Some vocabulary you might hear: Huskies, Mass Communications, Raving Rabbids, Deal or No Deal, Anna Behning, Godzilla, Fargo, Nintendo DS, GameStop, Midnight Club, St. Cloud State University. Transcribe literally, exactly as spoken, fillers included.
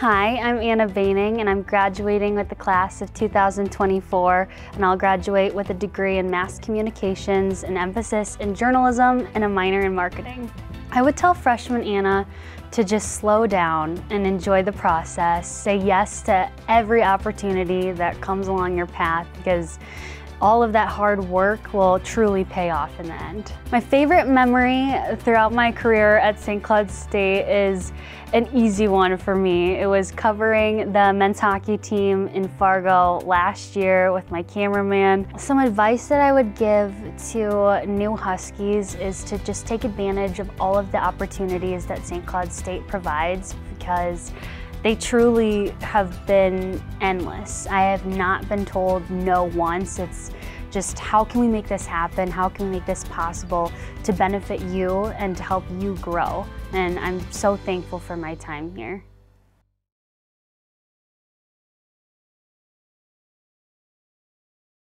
Hi, I'm Anna Behning, and I'm graduating with the class of two thousand twenty-four, and I'll graduate with a degree in Mass Communications, an emphasis in journalism, and a minor in marketing. I would tell freshman Anna to just slow down and enjoy the process. Say yes to every opportunity that comes along your path, because all of that hard work will truly pay off in the end. My favorite memory throughout my career at Saint Cloud State is an easy one for me. It was covering the men's hockey team in Fargo last year with my cameraman. Some advice that I would give to new Huskies is to just take advantage of all of the opportunities that Saint Cloud State provides, because they truly have been endless. I have not been told no once. It's just, how can we make this happen? How can we make this possible to benefit you and to help you grow? And I'm so thankful for my time here.